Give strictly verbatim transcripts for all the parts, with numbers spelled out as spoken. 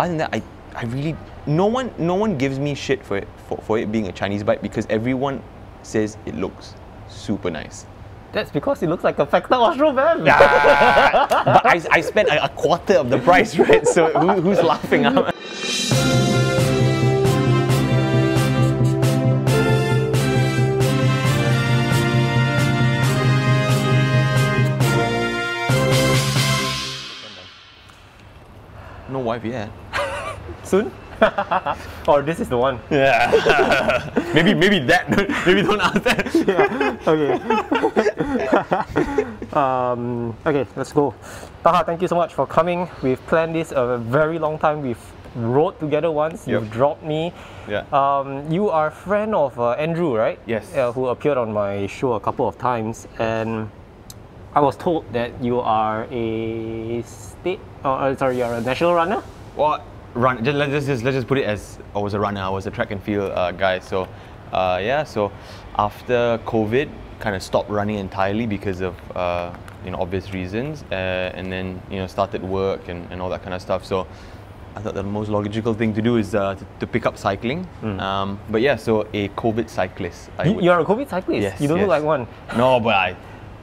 other than that, I, I really, no one, no one gives me shit for it, for, for it being a Chinese bike, because everyone says it looks super nice. That's because it looks like a Factor Astro V A M. Nah, but I, I spent a, a quarter of the price, right? So who, who's laughing? Huh? No wife yet. Soon? Or this is the one. Yeah. maybe maybe that. Maybe don't ask that. Yeah. Okay. um, okay, let's go. Taha, thank you so much for coming. We've planned this a very long time. We've rode together once. Yep. You've dropped me. Yeah. Um, you are a friend of uh, Andrew, right? Yes. Uh, who appeared on my show a couple of times, and I was told that you are a state. Oh, sorry, you're a national runner. What? Run, just, let's, just, let's just put it as I was a runner, I was a track and field uh, guy. So uh, yeah, so after COVID, kind of stopped running entirely because of uh, you know, obvious reasons, uh, and then you know, started work and, and all that kind of stuff. So I thought the most logical thing to do is uh, to, to pick up cycling. Mm. Um, but yeah, so a COVID cyclist. I you, you're a COVID cyclist? Yes, you don't yes. look like one. No, but I,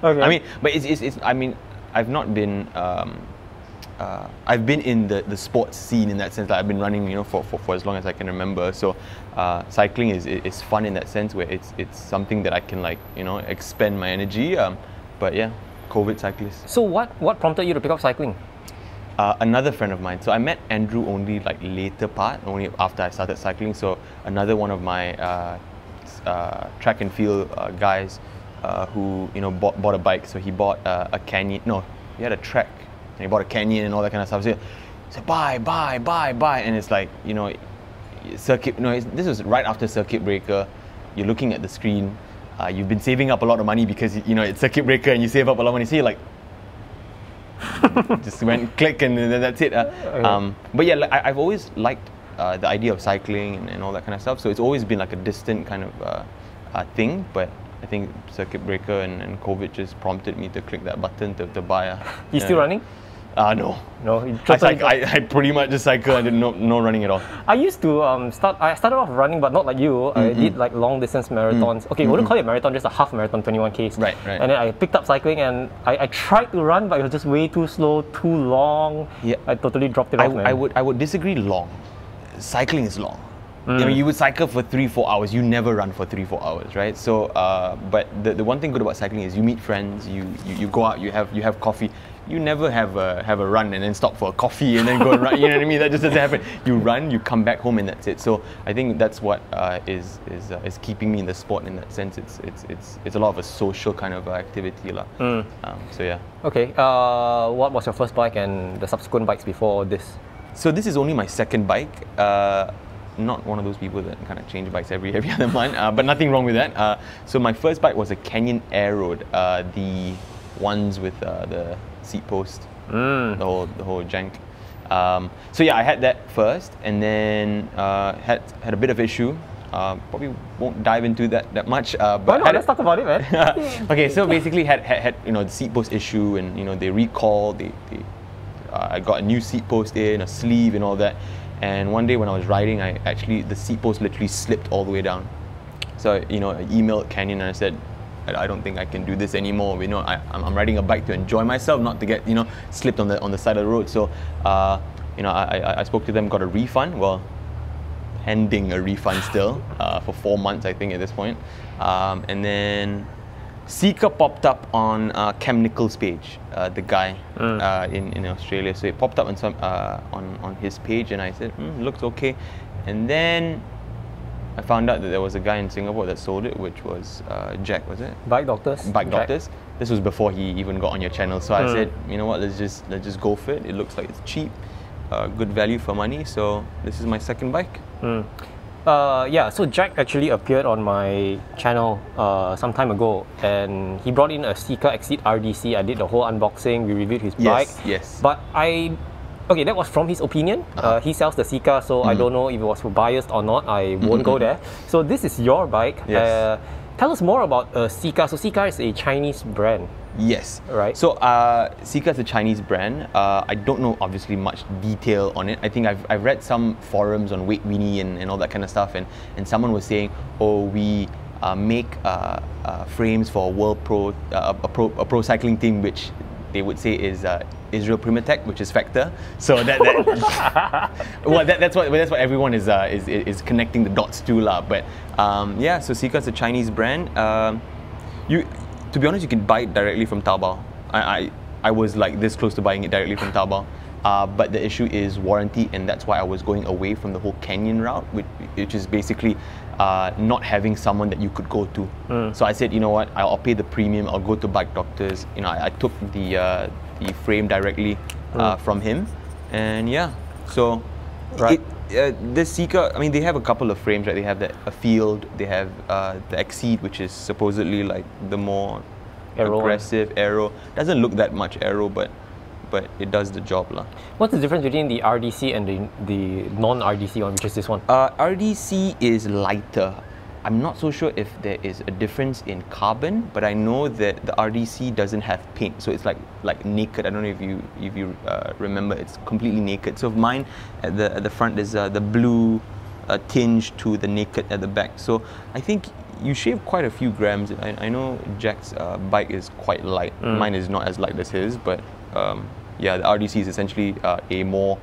okay. I mean, but it's, it's, it's, I mean, I've not been, um, Uh, I've been in the, the sports scene in that sense. Like I've been running, you know, for, for, for as long as I can remember. So uh, cycling is, is fun in that sense, where it's it's something that I can, like, you know, expend my energy. Um, but yeah, COVID cyclist. So what, what prompted you to pick up cycling? Uh, another friend of mine. So I met Andrew only like later part, only after I started cycling. So another one of my uh, uh, track and field uh, guys uh, who, you know, bought, bought a bike. So he bought uh, a Canyon. No, he had a track. And he bought a Canyon and all that kind of stuff. So he said, buy, buy, buy, buy. And it's like, you know, circuit, you know, it's, this was right after Circuit Breaker. You're looking at the screen. Uh, you've been saving up a lot of money because, you know, it's Circuit Breaker and you save up a lot of money. So you're like, just went click and then that's it. Uh, um, but yeah, like, I've always liked uh, the idea of cycling and, and all that kind of stuff. So it's always been like a distant kind of uh, uh, thing. But I think Circuit Breaker and, and COVID just prompted me to click that button to, to buy. Uh, you yeah. still running? Uh, no. No, I, cycle, I, I pretty much just cycle. I did no, no running at all. I used to um, start, I started off running, but not like you. Mm-hmm. I did like long distance marathons. Mm-hmm. Okay, mm-hmm. I wouldn't call it a marathon, just a half marathon, twenty-one Ks. Right, right. And then I picked up cycling and I, I tried to run, but it was just way too slow, too long. Yeah. I totally dropped it I, off, man. I would, I would disagree long. Cycling is long. Mm. I mean, you would cycle for three, four hours. You never run for three, four hours, right? So, uh, but the, the one thing good about cycling is you meet friends, you, you, you go out, you have you have coffee. You never have a, have a run and then stop for a coffee and then go and run. You know what I mean? That just doesn't happen. You run, you come back home, and that's it. So I think that's what uh, is is uh, is keeping me in the sport in that sense. It's it's it's it's a lot of a social kind of activity, lah. Mm. Um, so yeah. Okay. Uh, what was your first bike and the subsequent bikes before this? So this is only my second bike. Uh, Not one of those people that kind of change bikes every every other month, uh, but nothing wrong with that. Uh, so my first bike was a Canyon Aeroad, uh, the ones with uh, the seat post, mm. the whole the whole jank. Um, so yeah, I had that first, and then uh, had had a bit of issue. Uh, probably won't dive into that that much. Uh, but Why not? Let's it, talk about it, man. Okay, so basically had, had had you know the seat post issue, and you know they recalled. They, they uh, I got a new seat post in a sleeve and all that. And one day when I was riding, I actually, the seat post literally slipped all the way down. So, you know, I emailed Canyon and I said, I don't think I can do this anymore. You know, I, I'm riding a bike to enjoy myself, not to get, you know, slipped on the on the side of the road. So, uh, you know, I, I, I spoke to them, got a refund. Well, pending a refund still uh, for four months, I think, at this point. Um, and then SEKA popped up on uh, Cam Nicholls' page, uh, the guy mm. uh, in, in Australia. So it popped up on some uh, on, on his page and I said, mm, looks okay. And then I found out that there was a guy in Singapore that sold it, which was uh, Jack, was it? Bike Doctors. Bike Jack. Doctors. This was before he even got on your channel. So mm. I said, you know what, let's just, let's just go for it. It looks like it's cheap, uh, good value for money. So this is my second bike. Mm. Uh, yeah, so Jack actually appeared on my channel uh, some time ago and he brought in a SEKA Exceed R D C. I did the whole unboxing, we reviewed his yes, bike. Yes. But I, okay, that was from his opinion. Uh, he sells the SEKA, so mm. I don't know if it was biased or not. I won't mm-hmm. go there. So this is your bike. Yes. Uh, Tell us more about uh, SEKA. So SEKA is a Chinese brand. Yes. Right. So uh, SEKA is a Chinese brand. Uh, I don't know obviously much detail on it. I think I've, I've read some forums on Weight Weenie and, and all that kind of stuff, and, and someone was saying, oh, we uh, make uh, uh, frames for a World Pro, uh, a pro, a pro cycling team, which they would say is uh, Israel Primatech, which is Factor. So that, that well, that, that's what that's what everyone is uh, is is connecting the dots to lah. But um, yeah, so SEKA is a Chinese brand. Um, you, to be honest, you can buy it directly from Taobao. I, I I was like this close to buying it directly from Taobao, uh, but the issue is warranty, and that's why I was going away from the whole Canyon route, which, which is basically uh, not having someone that you could go to. Mm. So I said, you know what, I'll pay the premium. I'll go to Bike Doctors. You know, I, I took the uh, the frame directly uh, mm. from him, and yeah, so right. It, Uh, this SEKA, I mean, they have a couple of frames, right? They have the, a field, they have uh, the Exceed, which is supposedly like the more aero. aggressive aero. Doesn't look that much aero, but but it does the job lah. What's the difference between the R D C and the the non-R D C one, which is this one? Uh, R D C is lighter. I'm not so sure if there is a difference in carbon, but I know that the R D C doesn't have paint, so it's like like naked. I don't know if you if you uh, remember, it's completely naked. So mine at the at the front is uh, the blue uh, tinge to the naked at the back. So I think you shave quite a few grams. I, I know Jack's uh, bike is quite light. Mm. Mine is not as light as his, but um, yeah, the R D C is essentially uh, a more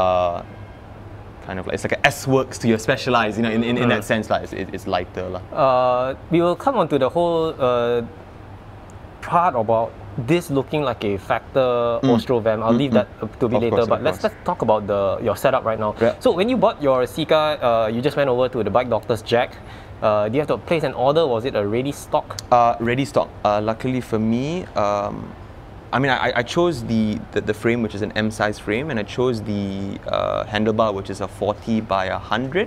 uh, kind of like, it's like an S-works to your Specialized, you know, in, in, in mm. that sense, like, it's, it's lighter. Like. Uh, we will come on to the whole uh, part about this looking like a Factor mm. Astro V A M. I'll mm, leave mm. that to be of later, course, but let's, let's talk about the your setup right now. Yeah. So when you bought your SEKA, uh, you just went over to the Bike Doctor's Jack. Uh, do you have to place an order? Was it a ready stock? Uh, ready stock. Uh, luckily for me, um, I mean, I, I chose the, the, the frame, which is an M-size frame, and I chose the uh, handlebar, which is a forty by one hundred.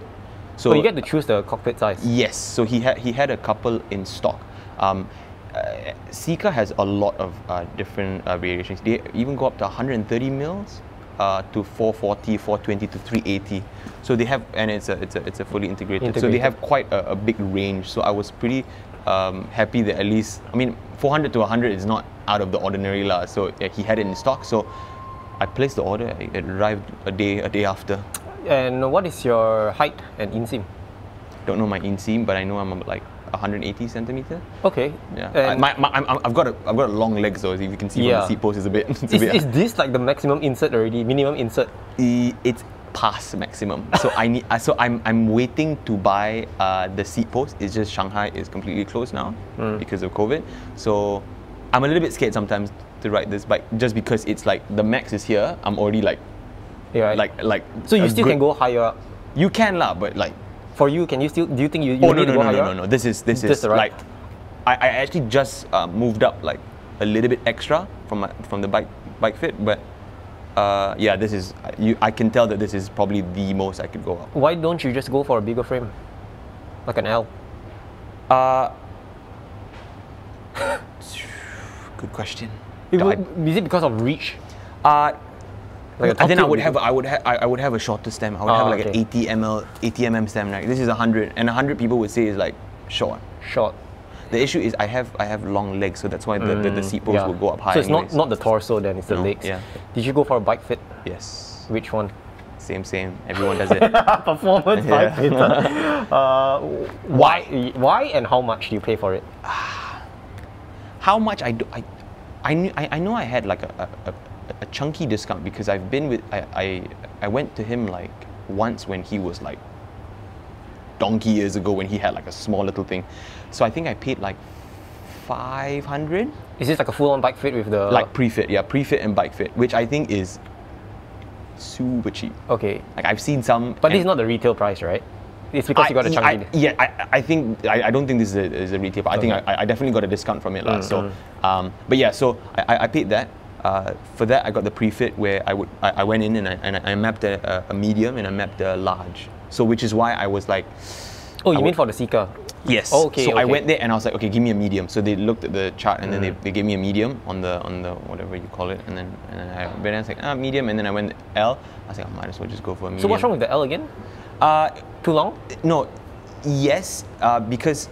So oh, you get to choose the cockpit size? Yes. So he had he had a couple in stock. Um, uh, SEKA has a lot of uh, different uh, variations. They even go up to one hundred thirty mils, uh, to four forty, four twenty, to three eighty. So they have, and it's a it's a it's a fully integrated. integrated. So they have quite a, a big range. So I was pretty um, happy that at least, I mean, four hundred to one hundred is not out of the ordinary lah. So yeah, he had it in stock, so I placed the order. It arrived a day a day after. And what is your height and inseam? Don't know my inseam, but I know I'm like one hundred eighty centimeter. Okay. Yeah. I, my, my, I'm, I've got a I've got a long leg, so if you can see yeah. from the seat post, is a bit. It's a is, bit is this like the maximum insert already? Minimum insert? It's past maximum. So I need. So I'm I'm waiting to buy uh, the seat post. It's just Shanghai is completely closed now mm. because of COVID. So I'm a little bit scared sometimes to ride this bike, just because it's like the max is here. I'm already like, yeah, right. like like. So you still good, can go higher up. You can lah, but like for you, can you still? Do you think you? you oh no no no no, no no no! This is this just is right. like, I, I actually just uh, moved up like a little bit extra from my, from the bike bike fit, but uh, yeah, this is you. I can tell that this is probably the most I could go up. Why don't you just go for a bigger frame, like an L? Uh. Good question. It would, I, is it because of reach? Uh, like and then I would have I would have I would have a shorter stem. I would oh, have like okay. an eighty millimeter stem. Like this is a hundred, and a hundred people would say is like short. Short. The issue is I have I have long legs, so that's why the, mm, the, the seat post yeah. will go up high. So it's anyways. not not the torso then, it's the no, legs. Yeah. Did you go for a bike fit? Yes. Which one? Same, same. Everyone does it. Performance bike fit. Uh, why why and how much do you pay for it? How much I do, I, I, knew, I, I know I had like a, a, a chunky discount because I've been with, I, I, I went to him like once when he was like donkey years ago when he had like a small little thing. So I think I paid like five hundred. Is this like a full on bike fit with the? Like pre-fit, yeah, pre-fit and bike fit, which I think is super cheap. Okay. Like I've seen some. But this is not the retail price, right? It's because I, you got a chunky. I, yeah, I, I think I, I don't think this is a, is a retail. But okay. I think I, I definitely got a discount from it last. Mm-hmm. So, um, but yeah, so I, I paid that. Uh, for that, I got the pre-fit where I would I, I went in and I and I mapped a, a medium and I mapped a large. So which is why I was like, oh, you I mean would, for the SEKA? Yes. Oh, okay. So okay. I went there and I was like, okay, give me a medium. So they looked at the chart and mm. then they, they gave me a medium on the on the whatever you call it, and then and then I, then I was like ah medium, and then I went L. I was like I might as well just go for a medium. So what's wrong with the L again? Uh, Too long? No, yes, uh, because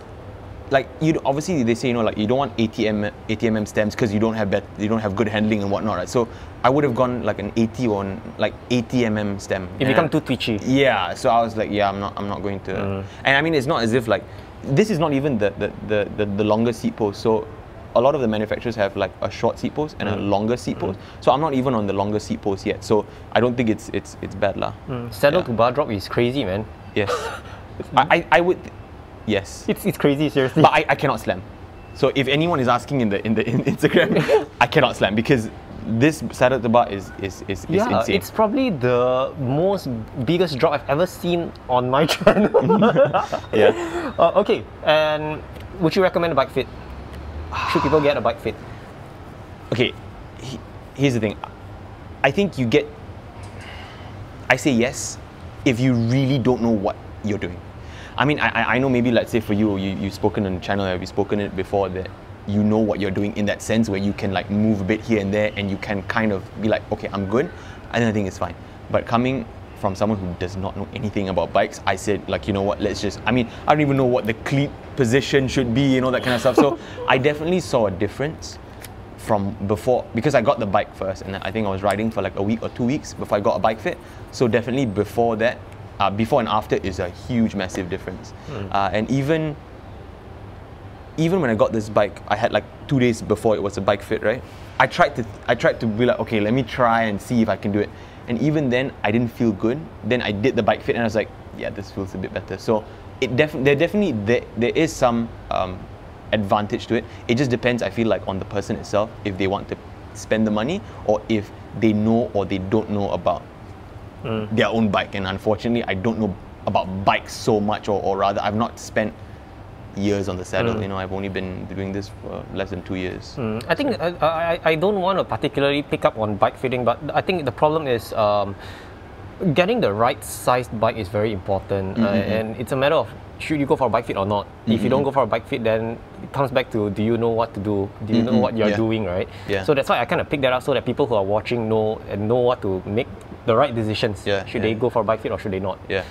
like you obviously they say, you know, like you don't want eighty millimeter stems because you don't have bet, you don't have good handling and whatnot, right? So I would have gone like an eighty or an, like eighty millimeter stem. It become too twitchy. Yeah, so I was like, yeah, I'm not, I'm not going to. Mm. And I mean, it's not as if like this is not even the the the the, the longer seat post. So a lot of the manufacturers have like a short seat post and mm. a longer seat post. Mm. So I'm not even on the longer seat post yet. So I don't think it's it's it's bad lah. Mm. Saddle yeah. to bar drop is crazy, man. Yes, I, I I would. Yes, it's it's crazy, seriously. But I, I cannot slam. So if anyone is asking in the in the in Instagram, I cannot slam because this saddle to bar is is is, yeah, is insane. It's probably the most biggest drop I've ever seen on my channel. Yeah. Uh, okay, and would you recommend a bike fit? Should people get a bike fit? Okay, he, here's the thing. I think you get. I say yes if you really don't know what you're doing. I mean, I I know maybe let's say for you, you you've spoken on the channel, have you spoken it before that you know what you're doing in that sense where you can like move a bit here and there and you can kind of be like, okay, I'm good. I don't think it's fine. But coming from someone who does not know anything about bikes, I said like, you know what, let's just, I mean, I don't even know what the cleat position should be, you know, that kind of stuff. So I definitely saw a difference from before because I got the bike first and I think I was riding for like a week or two weeks before I got a bike fit. So definitely before that, uh, before and after is a huge, massive difference. Mm. Uh, and even Even when I got this bike, I had like two days before it was a bike fit, right? I tried to, I tried to be like, okay, let me try and see if I can do it. And even then, I didn't feel good. Then I did the bike fit, and I was like, yeah, this feels a bit better. So it def there definitely there, there is some um, advantage to it. It just depends, I feel like, on the person itself if they want to spend the money or if they know or they don't know about mm. their own bike. And unfortunately, I don't know about bikes so much, or, or rather, I've not spent years on the saddle, mm. you know, I've only been doing this for less than two years. Mm. I think I, I, I don't want to particularly pick up on bike fitting, but I think the problem is um, getting the right sized bike is very important, mm-hmm. uh, and it's a matter of should you go for a bike fit or not. Mm-hmm. If you don't go for a bike fit, then it comes back to do you know what to do? Do you mm-hmm. know what you're yeah. doing, right? Yeah. So that's why I kind of pick that up so that people who are watching know and know what to make the right decisions. Yeah, should yeah. they go for a bike fit or should they not? Yeah.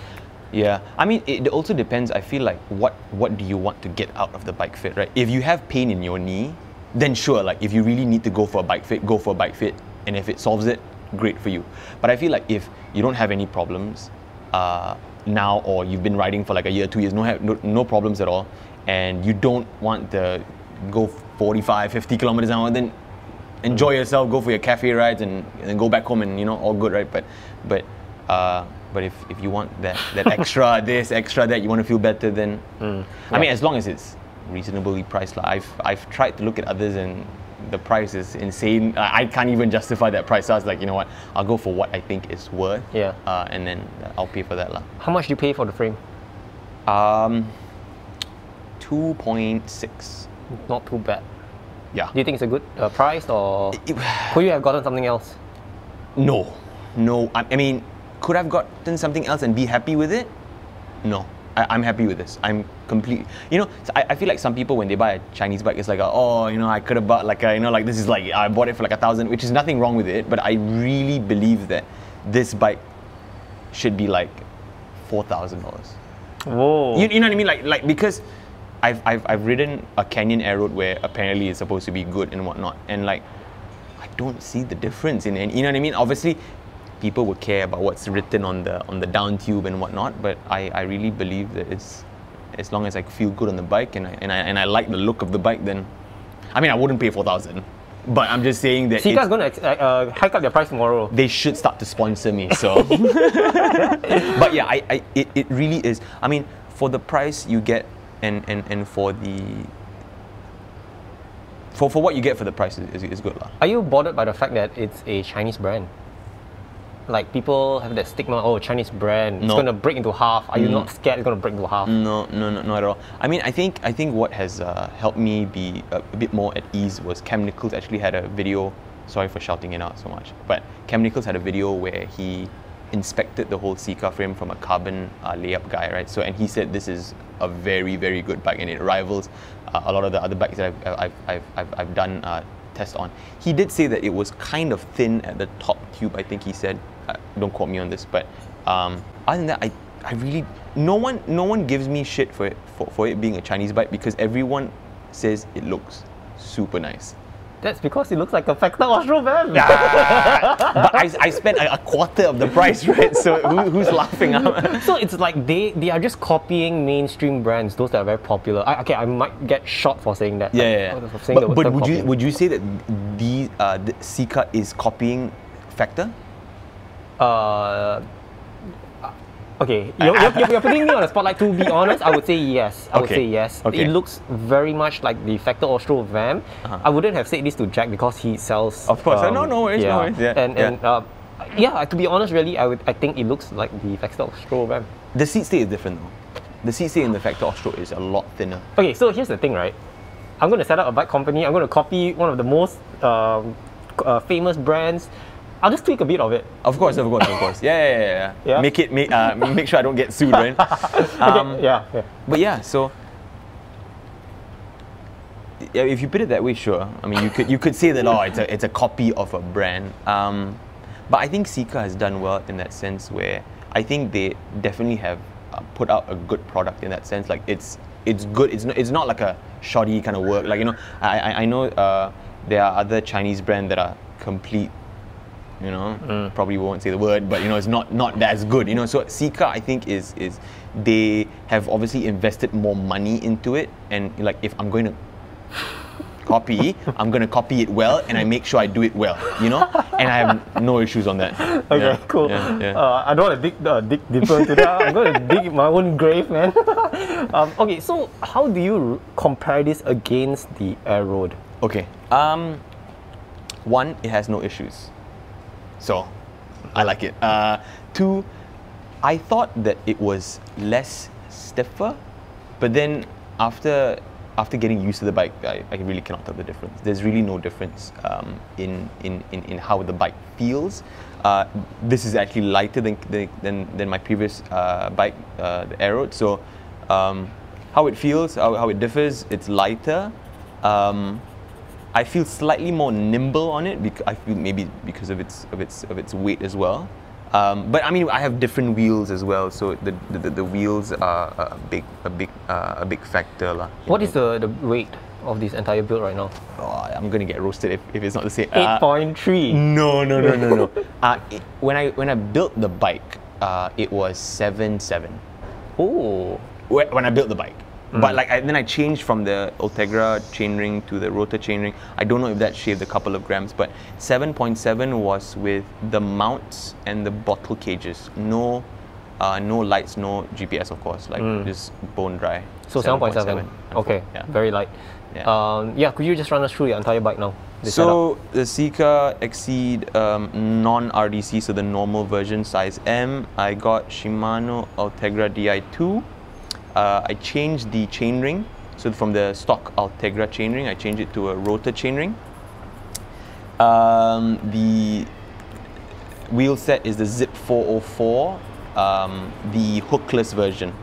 Yeah, I mean, it also depends, I feel like, what, what do you want to get out of the bike fit, right? If you have pain in your knee, then sure, like, if you really need to go for a bike fit, go for a bike fit. And if it solves it, great for you. But I feel like if you don't have any problems uh, now, or you've been riding for like a year, two years, no, no, no problems at all, and you don't want to go forty-five, fifty kilometers an hour, then enjoy yourself, go for your cafe rides, and, and then go back home and, you know, all good, right? But, but, uh, But if, if you want that, that extra this, extra that, you want to feel better, then... Mm, yeah. I mean, as long as it's reasonably priced. Like, I've, I've tried to look at others and the price is insane. I, I can't even justify that price. I was like, you know what, I'll go for what I think it's worth. Yeah. Uh, and then I'll pay for that. Like. How much do you pay for the frame? Um, two point six. Not too bad. Yeah. Do you think it's a good uh, price or... It, could you have gotten something else? No. No. I, I mean... Could I have gotten something else and be happy with it? No, I, I'm happy with this. I'm complete. You know, I, I feel like some people when they buy a Chinese bike, it's like, a, oh, you know, I could have bought like a, you know, like this is like I bought it for like a thousand, which is nothing wrong with it. But I really believe that this bike should be like four thousand dollars. Whoa! You, you know what I mean? Like, like because I've I've I've ridden a Canyon Aeroad where apparently it's supposed to be good and whatnot, and like I don't see the difference in, and you know what I mean? Obviously. People would care about what's written on the on the down tube and whatnot, but I, I really believe that it's as long as I feel good on the bike and I and I and I like the look of the bike, then I mean I wouldn't pay four thousand, but I'm just saying that SEKA's gonna uh, hike up their price tomorrow. They should start to sponsor me. So, but yeah, I, I it it really is. I mean, for the price you get and and and for the. For for what you get for the price is is good lah. Are you bothered by the fact that it's a Chinese brand? Like people have that stigma, oh, Chinese brand, no. It's going to break into half. Are you mm. not scared it's going to break into half? No, no, no, not at all. I mean, I think I think what has uh, helped me be a, a bit more at ease was Cam Nicholls actually had a video, sorry for shouting it out so much, but Cam Nicholls had a video where he inspected the whole SEKA frame from a carbon uh, layup guy, right? So, and he said this is a very, very good bike and it rivals uh, a lot of the other bikes that I've, I've, I've, I've, I've done uh, tests on. He did say that it was kind of thin at the top tube, I think he said. Uh, don't quote me on this, but um, other than that, I, I really, no one, no one gives me shit for it, for, for it being a Chinese bike, because everyone says it looks super nice. That's because it looks like a Factor Astro V A M. Ah, but I, I spent a, a quarter of the price, right? So who, who's laughing at? So it's like they, they are just copying mainstream brands, those that are very popular. I, okay, I might get shot for saying that. Yeah, I'm, yeah. yeah. Saying but but would copying. you would you say that the, uh, the SEKA is copying Factor? Uh. Okay, you're, you're, you're putting me on the spotlight. To be honest, I would say yes. I okay. would say yes. Okay. It looks very much like the Factor Astro V A M. Uh-huh. I wouldn't have said this to Jack because he sells. Of course, um, no, no worries, yeah. no worries. Yeah. And, and yeah. Uh, yeah, to be honest, really, I would. I think it looks like the Factor Astro V A M. The seat stay is different though. The seat stay in the Factor Astro is a lot thinner. Okay, so here's the thing, right? I'm going to set up a bike company. I'm going to copy one of the most um, uh, famous brands. I'll just tweak a bit of it. Of course, of course, of course. Yeah, yeah, yeah. yeah. yeah? Make it, make, uh, make sure I don't get sued, right? Um, okay. yeah, yeah. But yeah, so if you put it that way, sure. I mean, you could you could say that oh, it's a it's a copy of a brand. Um, but I think SEKA has done well in that sense, where I think they definitely have put out a good product in that sense. Like it's it's good. It's not it's not like a shoddy kind of work. Like you know, I I know uh, there are other Chinese brands that are complete. You know, mm. probably won't say the word, but you know, it's not not as good. You know, so SEKA, I think, is is they have obviously invested more money into it, and like if I'm going to copy, I'm going to copy it well, and I make sure I do it well. You know, and I have no issues on that. Okay, yeah, cool. Yeah, yeah. Uh, I don't want to dig uh, dig deeper into that. I'm going to dig my own grave, man. um, okay, so how do you compare this against the Aeroad? Okay, um, one, it has no issues. So, I like it. Uh, two, I thought that it was less stiffer, but then after after getting used to the bike, I, I really cannot tell the difference. There's really no difference um, in, in, in, in how the bike feels. Uh, this is actually lighter than than, than my previous uh, bike, uh, the Aeroad. So, um, how it feels, how, how it differs, it's lighter. Um, I feel slightly more nimble on it because I feel maybe because of its of its of its weight as well, um, but I mean I have different wheels as well, so the the, the wheels are a big a big uh, a big factor lah. What is the the weight of this entire build right now? Oh, I'm gonna get roasted if, if it's not the same. Eight point three. No no no no no. uh, it, when I when I built the bike, uh, it was seven seven. Oh. When I built the bike. Mm. But like I, then I changed from the Ultegra chainring to the Rotor chainring. I don't know if that shaved a couple of grams, but seven point seven was with the mounts and the bottle cages. No, uh, no lights, no G P S, of course. Like mm. just bone dry. So seven point seven. Okay, yeah. Very light. Yeah. Um, yeah. Could you just run us through your entire bike now? So setup? The SEKA Exceed um, non-R D C, so the normal version, size M. I got Shimano Ultegra D I two. Uh, I changed the chainring, so from the stock Ultegra chainring, I changed it to a Rotor chainring. Um, the wheel set is the Zipp four oh four, um, the hookless version,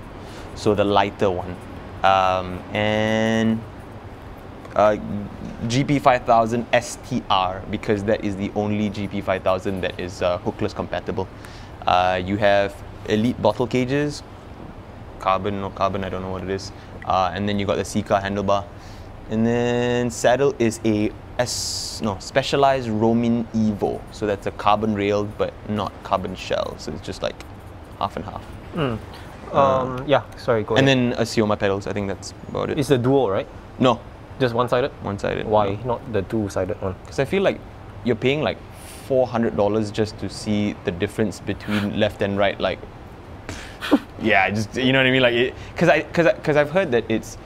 so the lighter one, um, and uh, G P five thousand S T R, because that is the only G P five thousand that is uh, hookless compatible. Uh, you have Elite bottle cages. Carbon, no carbon, I don't know what it is. Uh, and then you got the SEKA handlebar. And then saddle is a S, no, Specialized Romin Evo. So that's a carbon rail, but not carbon shell. So it's just like half and half. Mm. Um, um, yeah, sorry, go ahead. And then Asioma pedals, I think that's about it. It's a dual, right? No. Just one-sided? One-sided. Why no. not the two-sided one? Because I feel like you're paying like four hundred dollars just to see the difference between left and right, like yeah, just you know what I mean, like because I because because I've heard that it's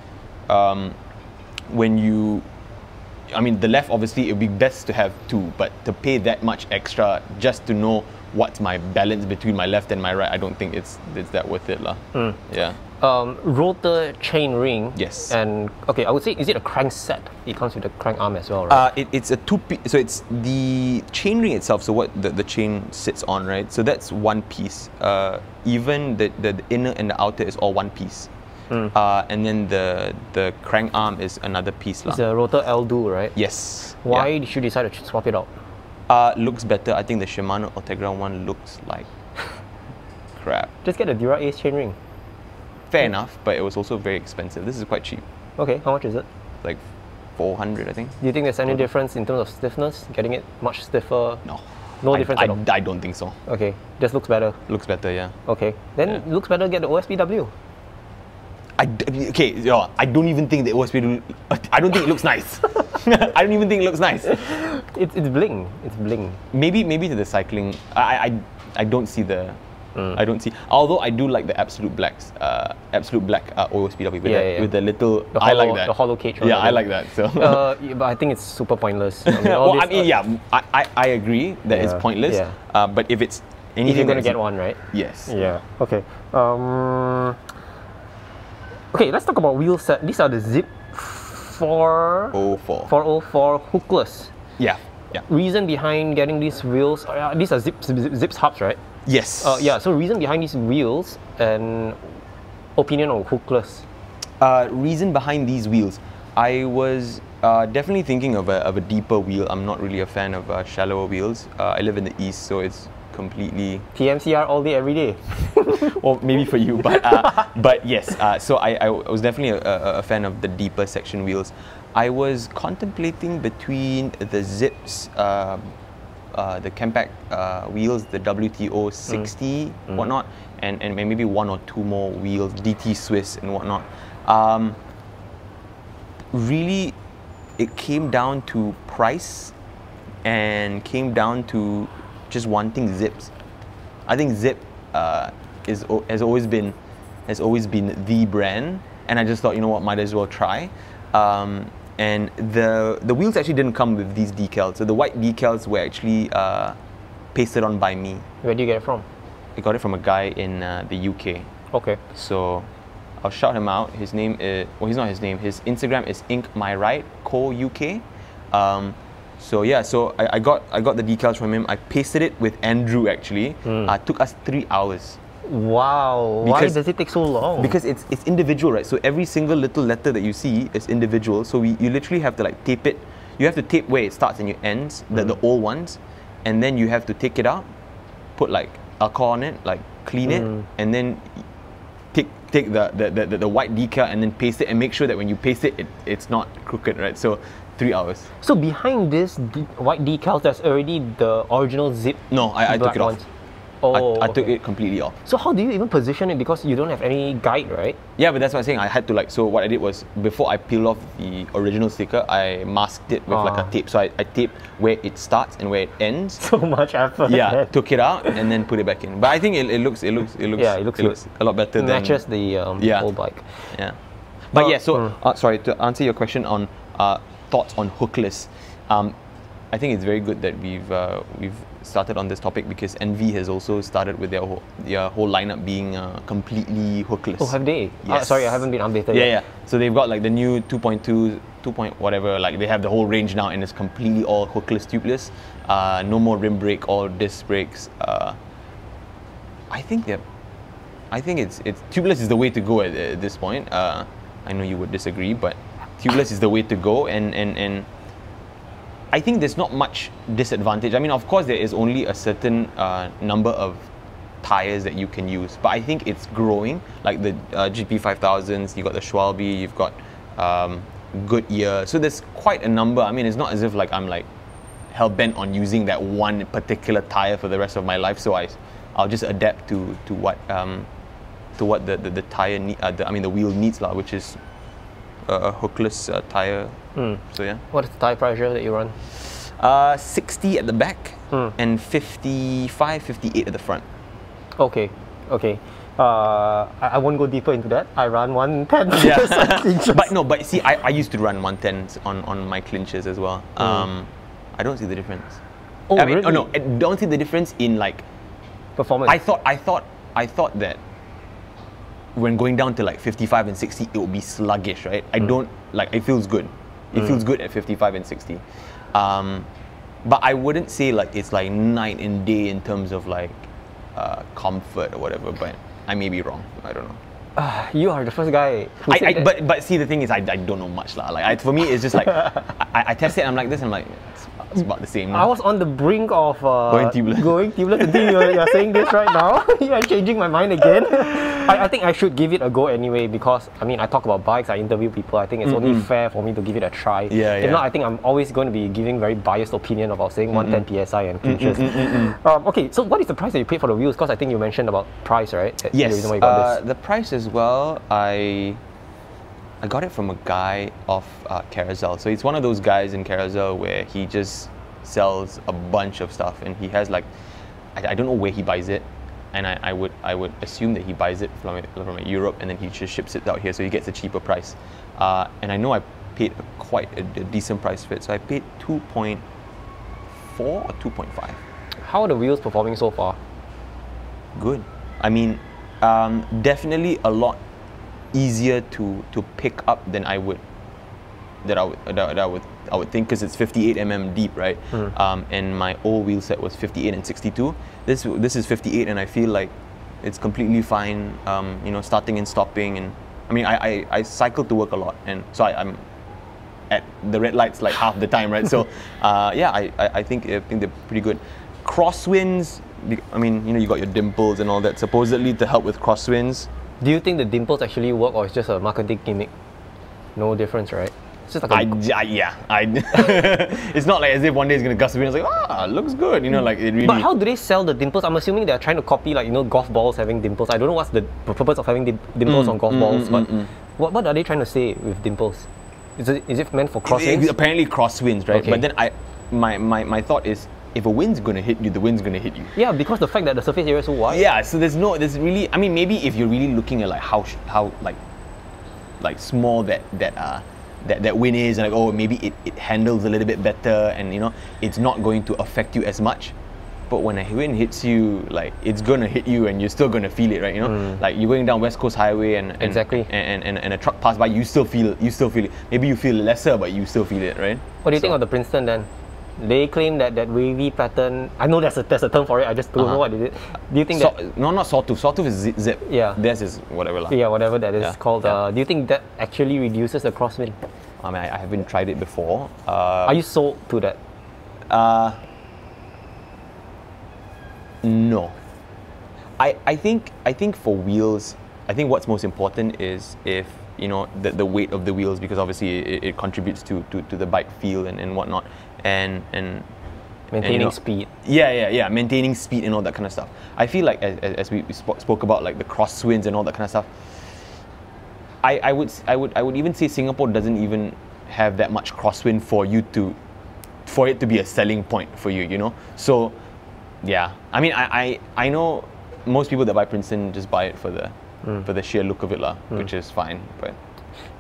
um, when you, I mean the left obviously it would be best to have two, but to pay that much extra just to know what's my balance between my left and my right, I don't think it's it's that worth it lah. Mm. Yeah. Um, Rotor chain ring. Yes. And okay, I would say is it a crank set? It comes with a crank arm as well, right? Uh, it, it's a two piece. So it's the chain ring itself. So what the, the chain sits on, right? So that's one piece. Uh, even the, the the inner and the outer is all one piece. Mm. Uh, and then the the crank arm is another piece lah. It's a Rotor L two, right? Yes. Why yeah. did you decide to swap it out? Uh, looks better. I think the Shimano Ultegra one looks like crap. Just get a Dura Ace chainring. Fair yeah. enough, but it was also very expensive. This is quite cheap. Okay, how much is it? Like four hundred, I think. Do you think there's any oh. difference in terms of stiffness? Getting it much stiffer? No. No I, difference I, at all? I don't think so. Okay, just looks better. Looks better, yeah. Okay, then yeah. looks better, get the O S P W. I, okay, yo, I don't even think the O S P W, I don't think it looks nice. I don't even think it looks nice. It's, it's bling, it's bling. Maybe maybe to the cycling, I, I, I don't see the, mm. I don't see, although I do like the Absolute Blacks, uh, Absolute Black uh, O S P W with, yeah, the, yeah. with the little, the hollow, I like that. The hollow cage. Yeah, I like that. So. Uh, yeah, but I think it's super pointless. I mean, all well, this, I mean, yeah, I, I, I agree that yeah, it's pointless, yeah. uh, but if it's anything. If you're going to get one, right? Yes. Yeah, okay. Um, Okay, let's talk about wheel set. These are the Zipp four oh four hookless. Yeah, yeah. Reason behind getting these wheels, uh, these are Zipp, Zipp, Zipp's hubs, right? Yes. Uh, yeah, so reason behind these wheels and opinion on hookless. Uh, reason behind these wheels. I was uh, definitely thinking of a, of a deeper wheel. I'm not really a fan of uh, shallower wheels. Uh, I live in the east, so it's completely T M C R all day every day. Well, maybe for you, but uh, but yes. Uh, so I, I was definitely a, a fan of the deeper section wheels. I was contemplating between the Zips, uh, uh, the Campac uh, wheels, the W T O sixty mm. whatnot, and and maybe one or two more wheels, D T Swiss and whatnot. Um, really, it came down to price, and came down to just wanting Zips. I think Zipp uh, is has always been has always been the brand, and I just thought, you know what, might as well try. Um, and the the wheels actually didn't come with these decals, so the white decals were actually uh, pasted on by me. Where do you get it from? I got it from a guy in uh, the U K. Okay. So I'll shout him out. His name is well, he's not his name. His Instagram is ink my ride co U K. Um, So yeah, so I, I got I got the decals from him. I pasted it with Andrew actually. Mm. Uh, took us three hours. Wow! Because, why does it take so long? Because it's it's individual, right? So every single little letter that you see is individual. So we you literally have to like tape it. You have to tape where it starts and it ends, mm. the the old ones, and then you have to take it out, put like alcohol on it, like clean mm. it, and then take take the the, the the white decal and then paste it and make sure that when you paste it, it it's not crooked, right? So. Three hours. So behind this de white decals, there's already the original Zipp. No, I, I took it off. Ones. Oh, I, I took okay. it completely off. So how do you even position it? Because you don't have any guide, right? Yeah, but that's what I'm saying. I had to like. So what I did was before I peel off the original sticker, I masked it with ah. like a tape. So I, I taped where it starts and where it ends. So much effort. Yeah, then. Took it out and then put it back in. But I think it, it looks, it looks, it looks, yeah, it looks, it looks a lot better. Matches than the um, yeah. old bike. Yeah. But uh, yeah, so mm. uh, sorry to answer your question on. Uh, Thoughts on hookless. Um, I think it's very good that we've uh, we've started on this topic because N V has also started with their whole, their whole lineup being uh, completely hookless. Oh, have they? Yes. Uh, sorry, I haven't been updated. Yeah, yet. yeah. So they've got like the new two point two, two point whatever. Like they have the whole range now, and it's completely all hookless, tubeless. Uh, no more rim brake or disc brakes. Uh, I think they're. I think it's it's tubeless is the way to go at, at this point. Uh, I know you would disagree, but. Tubeless is the way to go, and, and, and I think there's not much disadvantage. I mean, of course, there is only a certain uh, number of tires that you can use, but I think it's growing. Like the uh, G P five thousands, you got the Schwalbe, you've got um, Goodyear. So there's quite a number. I mean, it's not as if like I'm like hell bent on using that one particular tire for the rest of my life. So I, I'll just adapt to to what um, to what the the, the tire need, uh, the, I mean the wheel needs lah, which is. Uh, a hookless uh, tire. Mm. So yeah. What is the tire pressure that you run? Uh, sixty at the back mm. and fifty-five, fifty-eight at the front. Okay, okay. Uh, I, I won't go deeper into that. I run one ten. Yeah. But no, but see, I, I used to run one tens on, on my clinches as well. Mm. Um, I don't see the difference. Oh, I mean, really? Oh no, I don't see the difference in like performance. I thought, I thought, I thought that. When going down to like fifty-five and sixty, it will be sluggish, right? I mm. don't, like, it feels good. It mm. feels good at fifty-five and sixty. Um, but I wouldn't say like it's like night and day in terms of like uh, comfort or whatever, but I may be wrong. I don't know. Uh, you are the first guy who I, said I, that. But, but see, the thing is, I, I don't know much. Lah. Like I, for me, it's just like, I, I test it and I'm like this, and I'm like, It's about the same. I was on the brink of uh, going tubular. Going tubular until you're, you're saying this right now. You're changing my mind again. I, I think I should give it a go anyway because, I mean, I talk about bikes, I interview people. I think it's mm-hmm. only fair for me to give it a try. Yeah, if yeah. not, I think I'm always going to be giving very biased opinion about saying mm-hmm. one ten P S I and pinches. Mm-hmm, mm-hmm. um, okay, so what is the price that you paid for the wheels? Because I think you mentioned about price, right? Yes, the, uh, the price as well, I... I got it from a guy off uh, Carousel. So he's one of those guys in Carousel where he just sells a bunch of stuff, and he has like, I, I don't know where he buys it, and I, I would I would assume that he buys it from from Europe, and then he just ships it out here, so he gets a cheaper price. Uh, and I know I paid a, quite a, a decent price for it. So I paid two point four or two point five. How are the wheels performing so far? Good. I mean, um, definitely a lot easier to to pick up than I would that I would that I would I would think, because it's fifty-eight millimeters deep, right? Mm. Um, and my old wheel set was fifty-eight and sixty-two. This this is fifty-eight, and I feel like it's completely fine. Um, you know, starting and stopping, and I mean, I I, I cycle to work a lot, and so I, I'm at the red lights like half the time, right? So uh, yeah, I, I I think I think they're pretty good. Crosswinds, I mean, you know, you got your dimples and all that, supposedly to help with crosswinds. Do you think the dimples actually work, or it's just a marketing gimmick? No difference, right? It's just like a I, I, yeah. I it's not like as if one day it's gonna gust away and it's like, ah, looks good, you know, like it really. But how do they sell the dimples? I'm assuming they're trying to copy, like, you know, golf balls having dimples. I don't know what's the purpose of having dim dimples mm, on golf mm, balls, mm, but mm, mm. what what are they trying to say with dimples? Is it is it meant for crosswinds? It, it, apparently crosswinds, right? Okay. But then I, my my my thought is, if a wind's gonna hit you, the wind's gonna hit you. Yeah, because the fact that the surface area is so wide. Yeah, so there's no, there's really. I mean, maybe if you're really looking at like how how like like small that that uh that that wind is, and like, oh, maybe it it handles a little bit better, and you know, it's not going to affect you as much. But when a wind hits you, like, it's gonna hit you, and you're still gonna feel it, right? You know, mm. like you're going down West Coast Highway, and, and exactly, and, and, and, and a truck passed by, you still feel, you still feel it. Maybe you feel lesser, but you still feel it, right? What do you so. think of the Princeton then? They claim that that wavy pattern. I know there's a there's a term for it. I just don't uh-huh. know what is it. Do you think so, that no, not sawtooth. Sawtooth is zip. Yeah. This is whatever lah. Yeah, whatever that is yeah. called. Yeah. Uh, do you think that actually reduces the crosswind? I mean, I, I haven't tried it before. Uh, Are you sold to that? Uh, no. I I think I think for wheels, I think what's most important is if you know the the weight of the wheels, because obviously it, it contributes to, to to the bike feel and and whatnot. And, and maintaining and, you know, speed. Yeah, yeah, yeah. Maintaining speed and all that kind of stuff. I feel like as, as we sp spoke about like the crosswinds and all that kind of stuff, I, I would I would I would even say Singapore doesn't even have that much crosswind for you to for it to be a selling point for you, you know? So yeah. I mean I, I, I know most people that buy Princeton just buy it for the mm. for the sheer look of it lah, mm. which is fine. But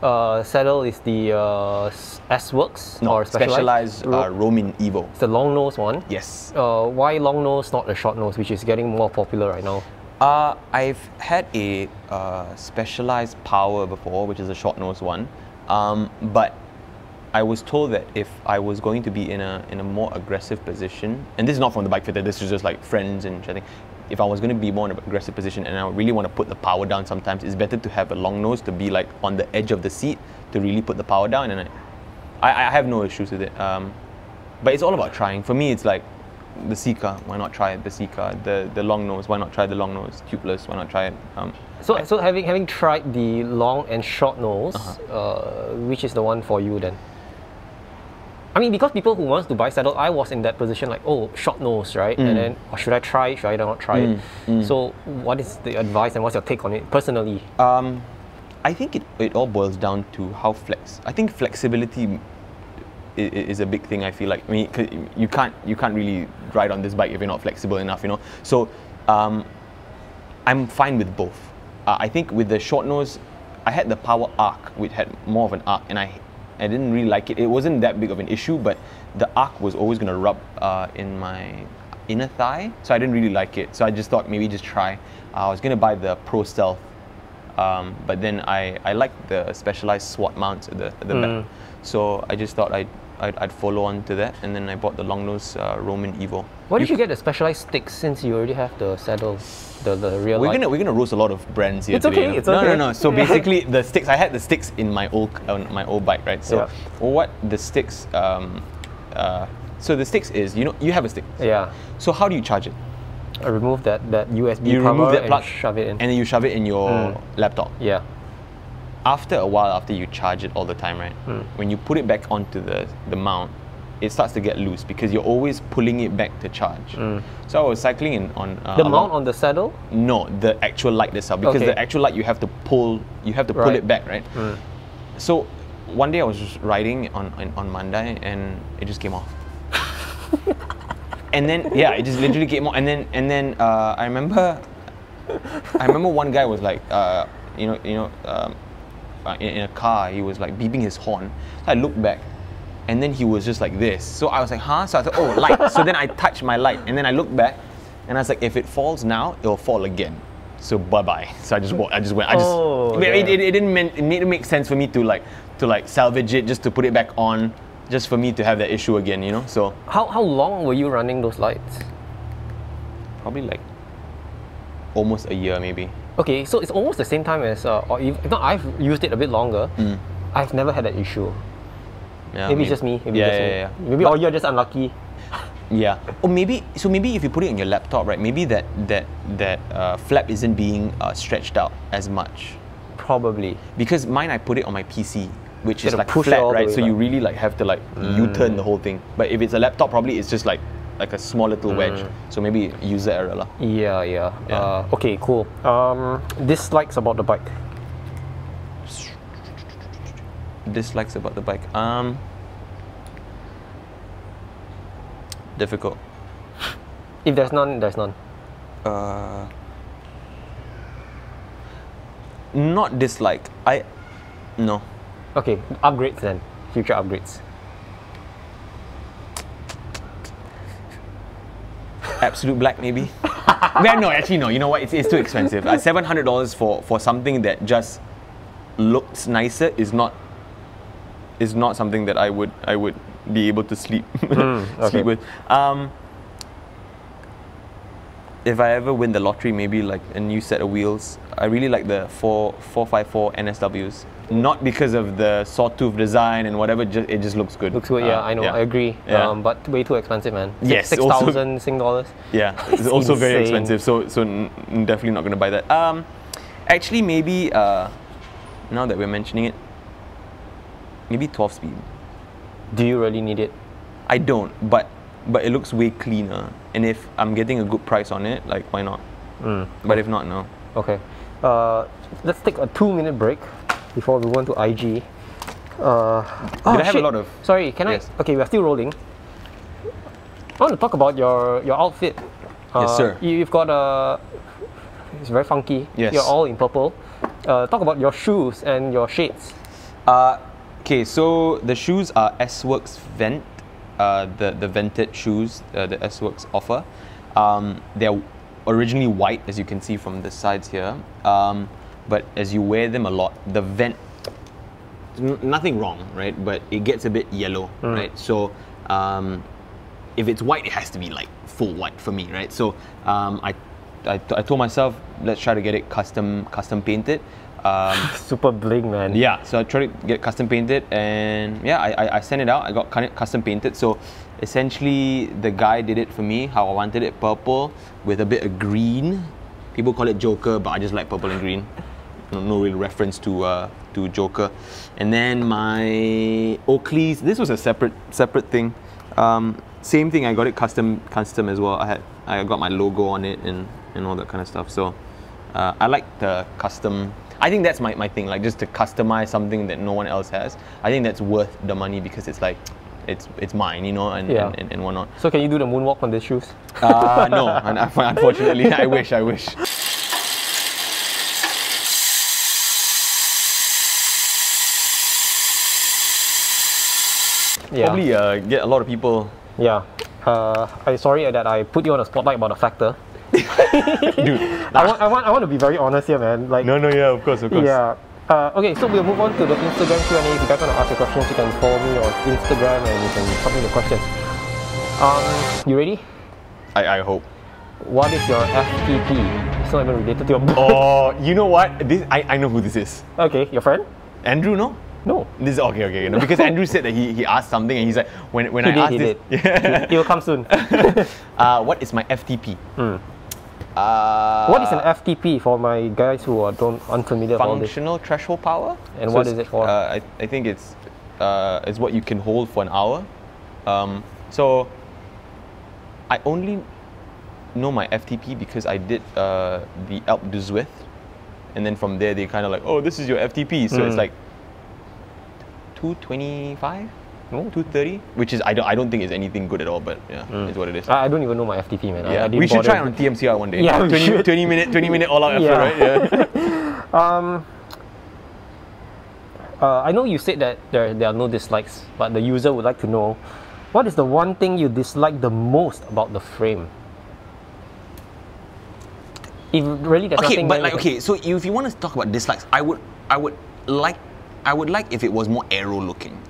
Uh, saddle is the uh, S-works no, or Specialized, specialized uh, Romin Evo. It's the long nose one. Yes. Uh, why long nose, not the short nose, which is getting more popular right now? Uh, I've had a uh, Specialized Power before, which is a short nose one, um, but I was told that if I was going to be in a in a more aggressive position, and this is not from the bike fitter, this is just like friends and chatting. If I was going to be more in an aggressive position and I really want to put the power down sometimes, it's better to have a long nose to be like on the edge of the seat to really put the power down. And I, I, I have no issues with it. Um, but it's all about trying. For me, it's like the SEKA, why not try it? The SEKA, the, the long nose, why not try the long nose? Tubeless, why not try it? Um, so I, so having, having tried the long and short nose, uh-huh. uh, which is the one for you then? I mean, because people who wants to buy saddle, I was in that position like, oh, short nose, right? Mm. And then, oh, should I try it? Should I not try mm. it? Mm. So what is the advice and what's your take on it personally? Um, I think it, it all boils down to how flex. I think flexibility is, is a big thing, I feel like. I mean, 'cause you can't, you can't really ride on this bike if you're not flexible enough, you know? So um, I'm fine with both. Uh, I think with the short nose, I had the power arc, which had more of an arc, and I I didn't really like it. It wasn't that big of an issue, but the arc was always going to rub uh, in my inner thigh, so I didn't really like it. So I just thought maybe just try. Uh, I was going to buy the Pro Stealth, um, but then I, I liked the Specialized SWAT mounts at the, at the mm. back. So I just thought I'd, I'd, I'd follow on to that, and then I bought the long nose uh, Romin Evo. Why did you, you get the Specialized stick since you already have the saddle? The, the real we're light. gonna we're gonna roast a lot of brands here. It's today, okay. You know? It's no, okay. No, no, no. So basically, the sticks. I had the sticks in my old uh, my old bike, right? So yeah. what the sticks um, uh, So the sticks is, you know, you have a stick. Yeah. So how do you charge it? I remove that, that U S B you cover remove that plug, and shove it in. And then you shove it in your mm. laptop. Yeah. After a while, after you charge it all the time, right? Mm. When you put it back onto the, the mount, it starts to get loose because you're always pulling it back to charge. Mm. So I was cycling in on... Uh, the mount on the saddle? No, the actual light itself. Because okay. the actual light, you have to pull, you have to pull right. it back, right? Mm. So one day I was just riding on, on, on Mandai and it just came off. And then, yeah, it just literally came off. And then, and then uh, I remember, I remember one guy was like, uh, you know, you know, um, in, in a car, he was like beeping his horn. So I looked back. And then he was just like this. So I was like, huh? So I thought, oh, light. So then I touched my light. And then I looked back and I was like, if it falls now, it'll fall again. So bye-bye. So I just walked, I just went, I just, oh, it, yeah. it, it, it didn't mean, it made it make sense for me to like, to like salvage it, just to put it back on, just for me to have that issue again, you know? So. How, how long were you running those lights? Probably like almost a year maybe. Okay, so it's almost the same time as, uh, or if not, I've used it a bit longer. Mm. I've never had that issue. Yeah, maybe, maybe it's just me. Maybe yeah, just yeah, me. yeah, yeah. Maybe but, or you're just unlucky. Yeah. Or maybe so. Maybe if you put it on your laptop, right? Maybe that that that uh, flap isn't being uh, stretched out as much. Probably. Because mine, I put it on my P C, which you is like push flat, right? So back. you really like have to like mm. U-turn the whole thing. But if it's a laptop, probably it's just like like a small little mm. wedge. So maybe user error lah. Yeah, yeah. yeah. Uh, okay, cool. Um, dislikes about the bike. Dislikes about the bike. Um, difficult. If there's none, there's none. Uh, not dislike. I no. Okay, upgrades then. Future upgrades. Absolute Black maybe. well, no, actually no. You know what? It's it's too expensive. Uh, Seven hundred dollars for for something that just looks nicer is not. Is not something that I would I would be able to sleep mm, okay. sleep with. Um, if I ever win the lottery, maybe like a new set of wheels. I really like the four four five four N S Ws. Not because of the sawtooth design and whatever. Just, it just looks good. Looks good. Uh, yeah, I know. Yeah. I agree. Yeah. Um, but way too expensive, man. Six, yes, six thousand Sing dollars. Yeah, it's, it's also insane. very expensive. So so I'm definitely not going to buy that. Um, actually, maybe uh, now that we're mentioning it. Maybe twelve speed. Do you really need it? I don't, but but it looks way cleaner. And if I'm getting a good price on it, like why not? Mm. But if not, no. Okay. Uh, let's take a two minute break before we go into I G. Uh, Did oh, I have shit. a lot of... Sorry, can yes. I... Okay, we're still rolling. I want to talk about your, your outfit. Uh, yes, sir. You've got a... It's very funky. Yes. You're all in purple. Uh, talk about your shoes and your shades. Uh... Okay, so the shoes are S-works Vent, uh, the, the vented shoes uh, that S-works offer. Um, they're originally white, as you can see from the sides here. Um, but as you wear them a lot, the vent, n nothing wrong, right? But it gets a bit yellow, mm. right? So um, if it's white, it has to be like full white for me, right? So um, I, I, I told myself, let's try to get it custom, custom painted. Um, Super bling, man. Yeah, so I tried to get custom painted and yeah, I, I, I sent it out. I got custom painted. So essentially, the guy did it for me, how I wanted it, purple with a bit of green. People call it Joker, but I just like purple and green. No, no real reference to uh, to Joker. And then my Oakleys, this was a separate separate thing. Um, same thing, I got it custom custom as well. I had I got my logo on it and, and all that kind of stuff. So uh, I like the custom. I think that's my, my thing, like just to customize something that no one else has. I think that's worth the money because it's like, it's it's mine, you know, and, yeah. and, and, and whatnot. So can you do the moonwalk on these shoes? Uh, no, unfortunately, I wish, I wish. Yeah. Probably uh, get a lot of people. Yeah, uh, I'm sorry that I put you on a spotlight about the Factor. Dude, nah. I want, I want, I want to be very honest here, man. Like, no, no, yeah, of course, of course. Yeah. Uh, okay, so we'll move on to the Instagram Q and A. If you guys want to ask your questions, you can follow me on Instagram and you can submit your questions. Um, you ready? I, I hope. What is your F T P? It's not even related to your. Oh, you know what? This, I, I know who this is. Okay, your friend? Andrew, no? No. This is okay, okay, okay. No, because Andrew said that he, he asked something and he's like, when, when he I did, asked he this... Did. Yeah. It will come soon. uh, what is my F T P? Mm. Uh, what is an F T P for my guys who are don't unfamiliar with this? Functional threshold power. And so what is it for? Uh, I, I think it's, uh, it's what you can hold for an hour. Um, so I only know my F T P because I did uh, the Alpe du Zouith. And then from there, they kind of like, oh, this is your F T P. So mm. it's like two twenty-five, no, two thirty, which is, I don't, I don't think is anything good at all, but yeah, mm. it's what it is. I, I don't even know my F T P, man. Yeah. I, I we should bother. try it on T M C R one day. Yeah, twenty, twenty minute, twenty minute all out yeah. effort, right? Yeah. um, uh, I know you said that there, there are no dislikes, but the user would like to know, what is the one thing you dislike the most about the frame? If really there's okay, but there, like okay, so if you want to talk about dislikes, I would, I would like, I would like if it was more aero looking.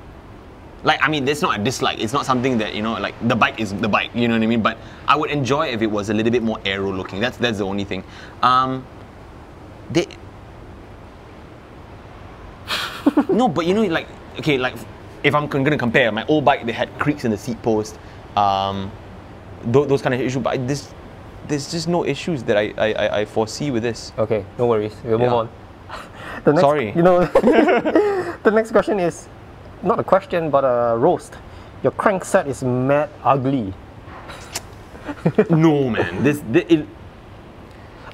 Like I mean, that's not a dislike. It's not something that you know, like the bike is the bike. You know what I mean? But I would enjoy if it was a little bit more aero looking. That's that's the only thing. Um, they no, but you know, like okay, like if I'm gonna compare my old bike, they had creaks in the seat post, um, those, those kind of issues. But this. There's just no issues that I, I, I foresee with this. Okay, no worries. We'll yeah. move on. The next, Sorry. You know, the next question is not a question, but a roast. Your crankset is mad ugly. No, man. This, this it.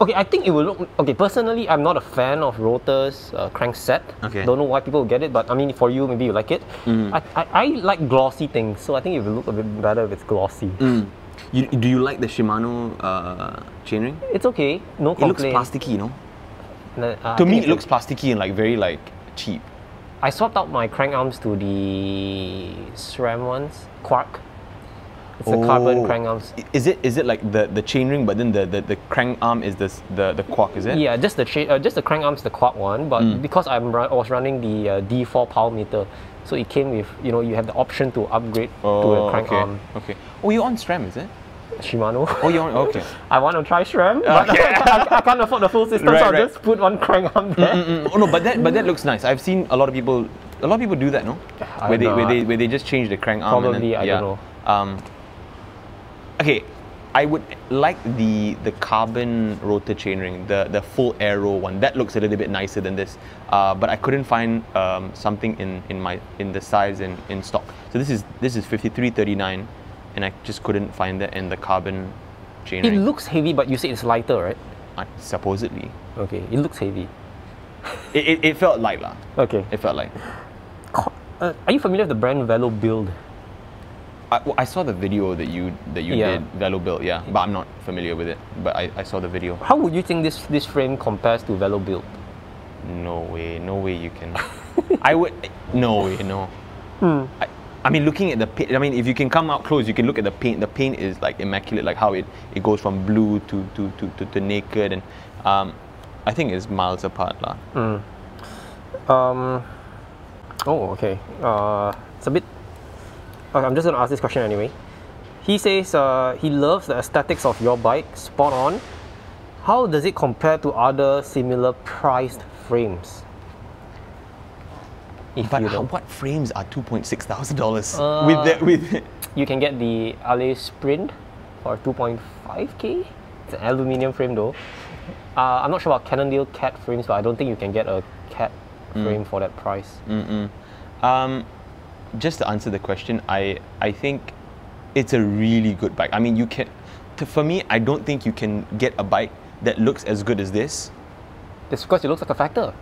Okay, I think it will look. Okay, personally, I'm not a fan of Rotor's uh, crankset. Okay. Don't know why people get it, but I mean, for you, maybe you like it. Mm. I, I, I like glossy things, so I think it will look a bit better if it's glossy. Mm. You, do you like the Shimano uh, chainring? It's okay, no complaint. It looks plasticky, no? no uh, to me, it looks plasticky and like very like cheap. I swapped out my crank arms to the SRAM ones, Quarq. It's oh. the carbon crank arms. Is it is it like the the chainring, but then the, the, the crank arm is this the the Quarq, is it? Yeah, just the uh, just the crank arms, the Quarq one. But mm. because I'm I was running the uh, D four power meter. So it came with, you know, you have the option to upgrade oh, to a crank okay. arm. Okay. Oh, you're on SRAM, is it? Shimano. Oh, you're on, okay. I want to try SRAM, but okay. I, I can't afford the full system, right, so I'll right. just put one crank arm there. Mm, mm, mm. Oh, no, but that, but that looks nice. I've seen a lot of people, a lot of people do that, no? I where, they, where, they, where they just change the crank arm. Probably, and then, I yeah. don't know. Um, okay, I would like the, the carbon rotor chainring, the, the full aero one. That looks a little bit nicer than this. Uh, but I couldn't find um, something in, in my in the size in, in stock. So this is this is fifty-three thirty-nine, and I just couldn't find that in the carbon chainring. It looks heavy, but you say it's lighter, right? Uh, supposedly. Okay, it looks heavy. It, it, it felt light lah. Okay. It felt light. Uh, are you familiar with the brand Velo Build? I, I saw the video that you that you yeah. did, Velo Build, yeah, but I'm not familiar with it. But I, I saw the video. How would you think this this frame compares to Velo Build? No way, no way you can. I would, no way, no. Mm. I, I mean, looking at the paint, I mean, if you can come out close, you can look at the paint. The paint is like immaculate, like how it, it goes from blue to to, to, to, to naked, and um, I think it's miles apart lah. Mm. Um. Oh, okay. Uh, it's a bit. Okay, I'm just going to ask this question anyway. He says uh, he loves the aesthetics of your bike, spot on. How does it compare to other similar priced frames? If but how, what frames are two point six thousand dollars? Uh, with that, with you can get the Ale Sprint for two point five K. It's an aluminium frame though. Uh, I'm not sure about Cannondale Cat frames, but I don't think you can get a Cat mm. frame for that price. Mm-mm. Um, Just to answer the question, I I think it's a really good bike. I mean, you can. To, for me, I don't think you can get a bike that looks as good as this. That's because it looks like a Factor.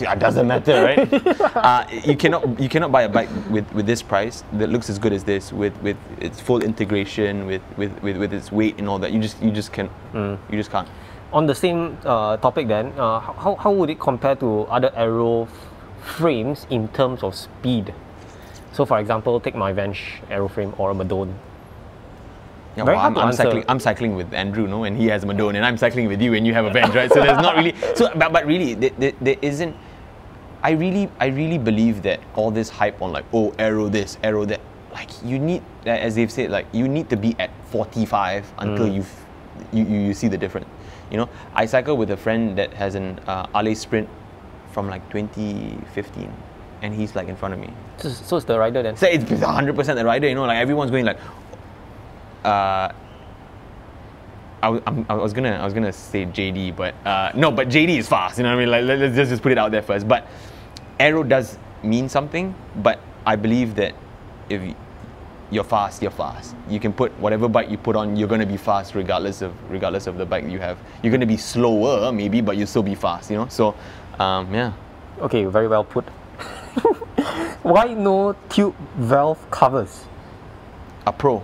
It doesn't matter, right? uh, you cannot you cannot buy a bike with, with this price that looks as good as this with, with its full integration, with, with, with, with its weight and all that. You just you just can mm. you just can't. On the same uh, topic, then, uh, how how would it compare to other aero frames in terms of speed? So, for example, take my Venge Aeroframe or a Madone. Yeah, well, I'm, I'm cycling. I'm cycling with Andrew, no, and he has a Madone, and I'm cycling with you, and you have a Venge, right? So there's not really. So, but, but really, there, there, there isn't. I really, I really believe that all this hype on like, oh, aero this, aero that, like you need, as they've said, like you need to be at forty-five until mm. you've, you you you see the difference. You know, I cycle with a friend that has an uh, Ale Sprint from like twenty fifteen. and he's like in front of me. So, so it's the rider then? So it's one hundred percent the rider, you know, like everyone's going like, uh, I, I'm, I was gonna, I was gonna say J D, but uh, no, but J D is fast, you know what I mean? Like, let's just, just put it out there first. But aero does mean something, but I believe that if you're fast, you're fast. You can put whatever bike you put on, you're gonna be fast regardless of regardless of the bike you have. You're gonna be slower maybe, but you'll still be fast, you know. So, um, yeah. Okay, very well put. Why no tube valve covers? A pro.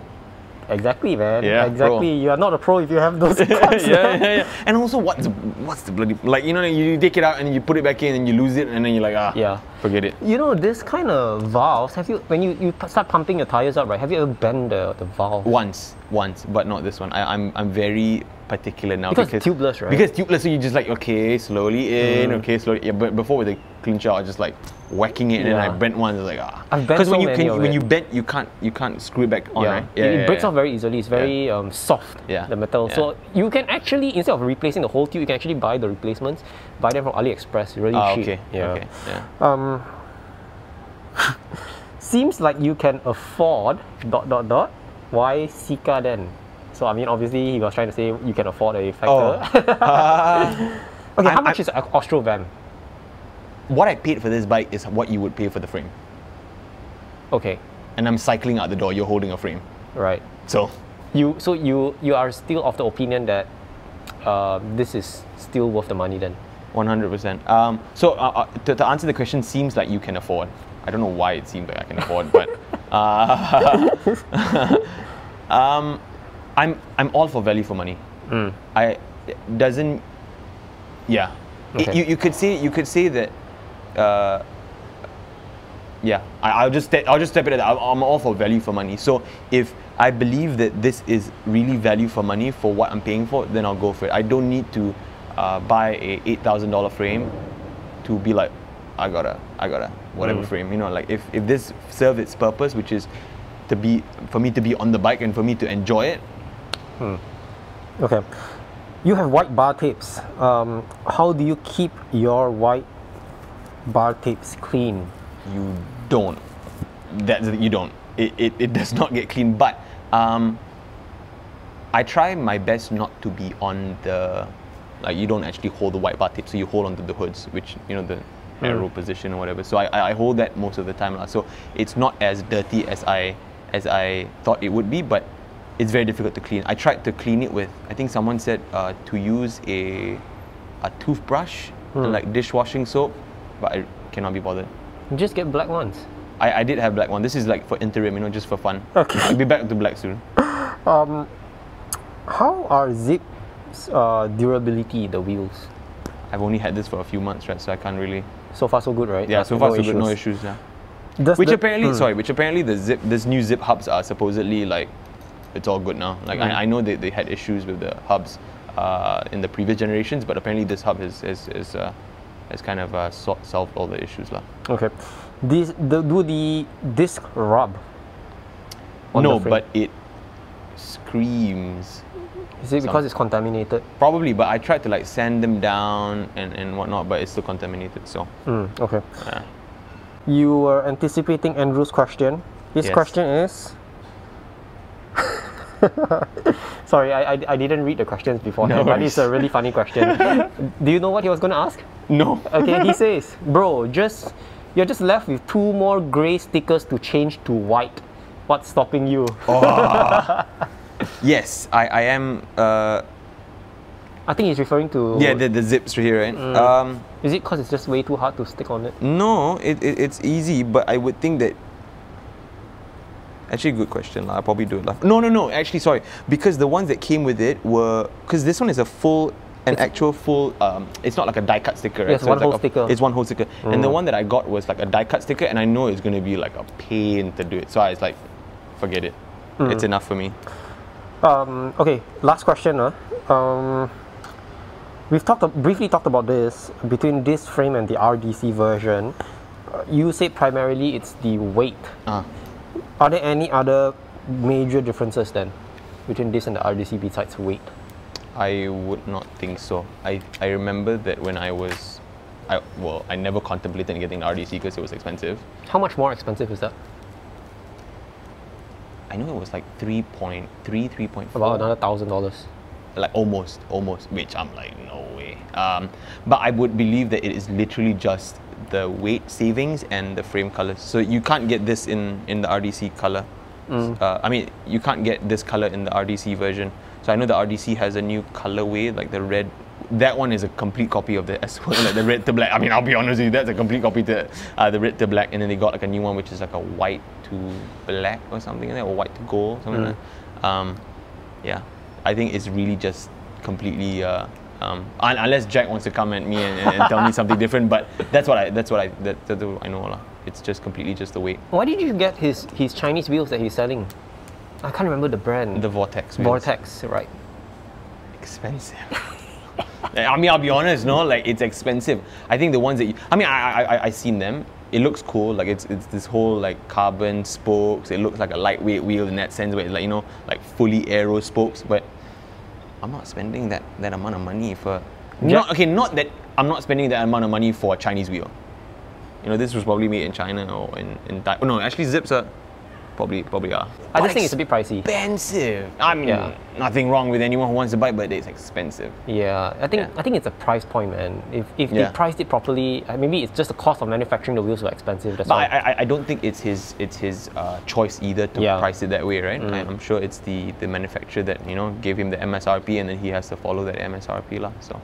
Exactly, man. Yeah, exactly. Pro. You are not a pro if you have those covers. yeah, yeah, yeah. And also, what's what's the bloody, like, you know, you take it out and you put it back in and you lose it and then you're like, ah, yeah, forget it. You know, this kind of valves. Have you when you, you start pumping your tires up, right? Have you ever bent the the valve? Once, once, but not this one. I, I'm I'm very particular now because, because tubeless, right? Because tubeless, so you just like okay, slowly in, mm. okay, slowly. Yeah, but before with the clincher, I was just like whacking it, yeah. and I bent once. I was like, ah, because so when you can, when it. you bent, you can't you can't screw it back on. Yeah, right? yeah it, it yeah, breaks yeah. off very easily. It's very yeah. um, soft. Yeah. the metal. Yeah. So you can actually, instead of replacing the whole tube, you can actually buy the replacements. Buy them from AliExpress. Really ah, cheap. Okay. Yeah. Okay. Yeah. Um. Seems like you can afford dot dot dot. Why SEKA then? So I mean, obviously he was trying to say you can afford a Factor. Oh. uh, okay. I'm, how much I'm, is an Astro V A M? What I paid for this bike is what you would pay for the frame. Okay. And I'm cycling out the door, you're holding a frame. Right. So you so you you are still of the opinion that uh, this is still worth the money then? one hundred percent. Um, so uh, uh, to, to answer the question, seems like you can afford. I don't know why it seems like I can afford, but uh, um, I'm I'm all for value for money. Mm. I it doesn't. Yeah. Okay. It, you you could say you could say that. Uh, yeah, I, I'll just I'll just step it at that. I'm, I'm all for value for money. So if I believe that this is really value for money for what I'm paying for, then I'll go for it. I don't need to uh, buy a eight thousand dollar frame to be like, I gotta I gotta whatever mm. frame. You know, like if if this serves its purpose, which is to be for me to be on the bike and for me to enjoy it. Hmm. Okay, you have white bar tapes. Um, how do you keep your white bar tapes clean? You don't. That's you don't. It, it, it does not get clean. But um, I try my best not to be on the, like you don't actually hold the white bar tape, so you hold onto the hoods, which you know the mm. aero position or whatever. So I, I hold that most of the time now. So it's not as dirty as I as I thought it would be, but it's very difficult to clean. I tried to clean it with, I think someone said uh, to use a a toothbrush, mm. like dishwashing soap. But I cannot be bothered. You just get black ones. I, I did have black ones. This is like for interim, you know, just for fun. Okay. I'll be back to black soon. Um, how are Zipp's uh, durability, the wheels? I've only had this for a few months, right? So I can't really. So far, so good, right? Yeah, so far, no so issues. good, no issues. Yeah. Does which the, apparently, hmm. sorry, which apparently the Zipp, this new Zipp hubs are supposedly like, it's all good now. Like mm. I, I know that they had issues with the hubs uh, in the previous generations, but apparently this hub is is is. Uh, It's kind of uh, so solved all the issues lah. Okay, These, the, do the disc rub? No, but it screams. Is it because something. it's contaminated? Probably, but I tried to like sand them down and and whatnot, but it's still contaminated. So. Mm, okay. Yeah. You were anticipating Andrew's question. His yes. question is. Sorry, I, I I didn't read the questions beforehand, no but it's a really funny question. Do you know what he was going to ask? No. Okay, he says, bro, just you're just left with two more grey stickers to change to white. What's stopping you? Oh. Yes, I, I am... Uh, I think he's referring to... Yeah, the, the zips right here, right? Mm. Um, Is it because it's just way too hard to stick on it? No, it, it, it's easy, but I would think that... Actually, good question. I'll probably do it later. No, no, no. Actually, sorry. Because the ones that came with it were... Because this one is a full... An it's actual full... Um, it's not like a die-cut sticker. Right? Yes, so one it's whole like a, sticker. It's one whole sticker. Mm. And the one that I got was like a die-cut sticker. And I know it's going to be like a pain to do it. So I was like, forget it. Mm. It's enough for me. Um, okay, last question. Huh? Um, we've talked briefly talked about this. Between this frame and the R D C version, uh, you said primarily it's the weight. Uh. Are there any other major differences then between this and the R D C besides weight? I would not think so. I, I remember that when I was I well, I never contemplated getting the R D C because it was expensive. How much more expensive is that? I know it was like three point three, three point four. About another thousand dollars. Like almost, almost, which I'm like, no way. Um, but I would believe that it is literally just the weight savings and the frame colors. So you can't get this in, in the R D C color. Mm. Uh, I mean, you can't get this color in the R D C version. So I know the R D C has a new colorway, like the red. That one is a complete copy of the S-works, like the red to black. I mean, I'll be honest with you, that's a complete copy to uh, the red to black. And then they got like a new one, which is like a white to black or something like that, or white to gold, something mm. like that. Um, yeah. I think it's really just completely uh, um, un unless Jack wants to come at me and, and, and tell me something different, but that's what I that's what I that, that's what I know lah. It's just completely just the weight. Why did you get his his Chinese wheels that he's selling? I can't remember the brand. The Vortex wheels. Vortex, right? Expensive. I mean, I'll be honest, no, like it's expensive. I think the ones that you, I mean, I I I seen them. It looks cool, like it's it's this whole like carbon spokes. It looks like a lightweight wheel in that sense, where it's like, you know, like fully aero spokes. But I'm not spending that that amount of money for. Not, okay, not that I'm not spending that amount of money for a Chinese wheel. You know, this was probably made in China or in in Thai. Oh no, actually, Zips are probably probably are. I but just think it's a bit pricey. Expensive. I mean, yeah. nothing wrong with anyone who wants to buy, but it's expensive. Yeah, I think yeah. I think it's a price point, man. If if yeah. they priced it properly, maybe it's just the cost of manufacturing the wheels were expensive. That's but I, I I don't think it's his it's his uh, choice either to yeah. price it that way, right? Mm. I'm sure it's the the manufacturer that, you know, gave him the M S R P, and then he has to follow that M S R P lah. So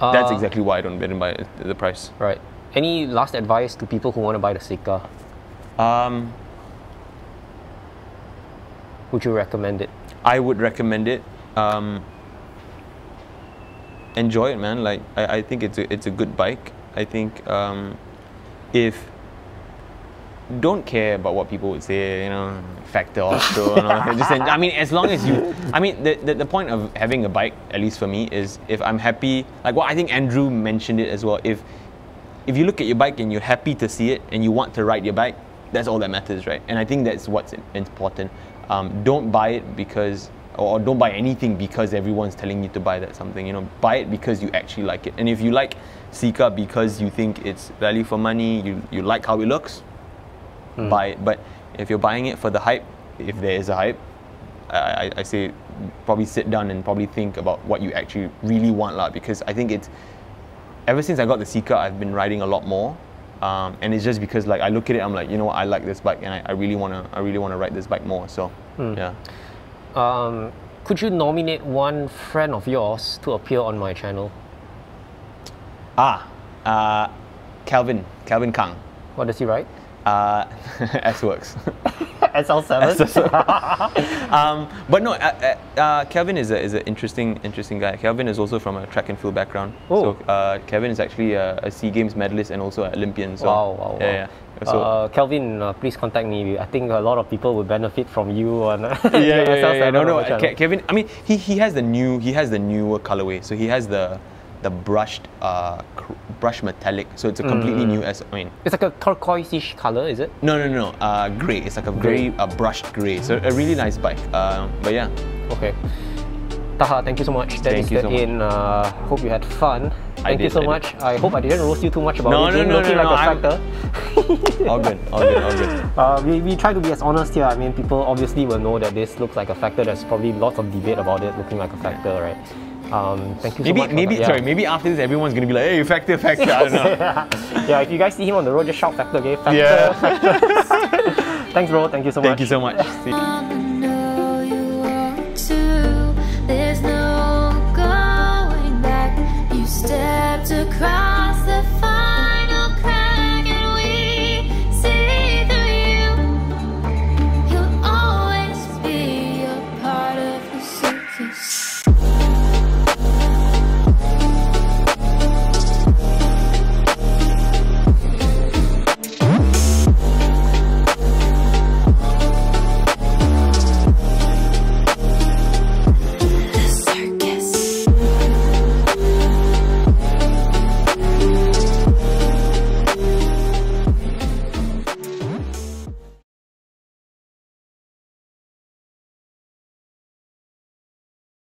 uh, that's exactly why I don't bid and buy the price. Right. Any last advice to people who want to buy the SEKA? Um. Would you recommend it? I would recommend it. Um, enjoy it, man. Like I, I think it's a, it's a good bike. I think um, if don't care about what people would say, you know, Factor, Astro, and all that. Just, I mean, as long as you, I mean, the, the the point of having a bike, at least for me, is if I'm happy. Like well, I think Andrew mentioned it as well. If if you look at your bike and you're happy to see it and you want to ride your bike, that's all that matters, right? And I think that's what's important. Um, don't buy it because, or don't buy anything because everyone's telling you to buy that something, you know. Buy it because you actually like it. And if you like SEKA because you think it's value for money, you, you like how it looks, mm. buy it. But if you're buying it for the hype, if there is a hype, I, I say probably sit down and probably think about what you actually really want lah. Because I think it's, ever since I got the SEKA, I've been riding a lot more. Um, and it's just because like I look at it, I'm like, you know what, I like this bike and I, I really wanna I really wanna ride this bike more. So mm. yeah. Um, could you nominate one friend of yours to appear on my channel? Ah, uh, Kelvin Kelvin Kang. What does he ride? Uh, S-works. S L seven. um, but no, uh, uh, Kelvin is a is an interesting interesting guy. Kelvin is also from a track and field background. Oh. So uh, Kelvin is actually a, a Sea Games medalist and also an Olympian. So wow, wow, wow. Yeah, yeah. So, uh, Kelvin, uh, please contact me. I think a lot of people would benefit from you on yeah, yeah, yeah, yeah, yeah. No, no. Ke Kelvin, I mean, he he has the new he has the newer colorway. So he has the the brushed uh, cr brush metallic, so it's a completely mm. new S. I mean, it's like a turquoise-ish color, is it? No, no, no. Uh, gray. It's like a gray, a uh, brushed gray. So a really nice bike. Uh, but yeah. Okay. Taha, thank you so much. That thank you so in, much. Uh, hope you had fun. Thank did, you so I much. Did. I hope I didn't roast you too much about no, it. No, no, looking no, no, like no, a factor. All good, all good, all good. Uh, we, we try to be as honest here. I mean, people obviously will know that this looks like a factor. There's probably lots of debate about it looking like a factor, right? Um, thank you maybe, so much. Maybe, yeah. sorry, maybe after this, everyone's going to be like, hey, Factor, Factor, I don't know. yeah. yeah, if you guys see him on the road, just shout Factor, okay? Factor, yeah. Factor. Thanks, bro. Thank you so thank much. Thank you so much. See you. There's no going back. You stepped across the fire.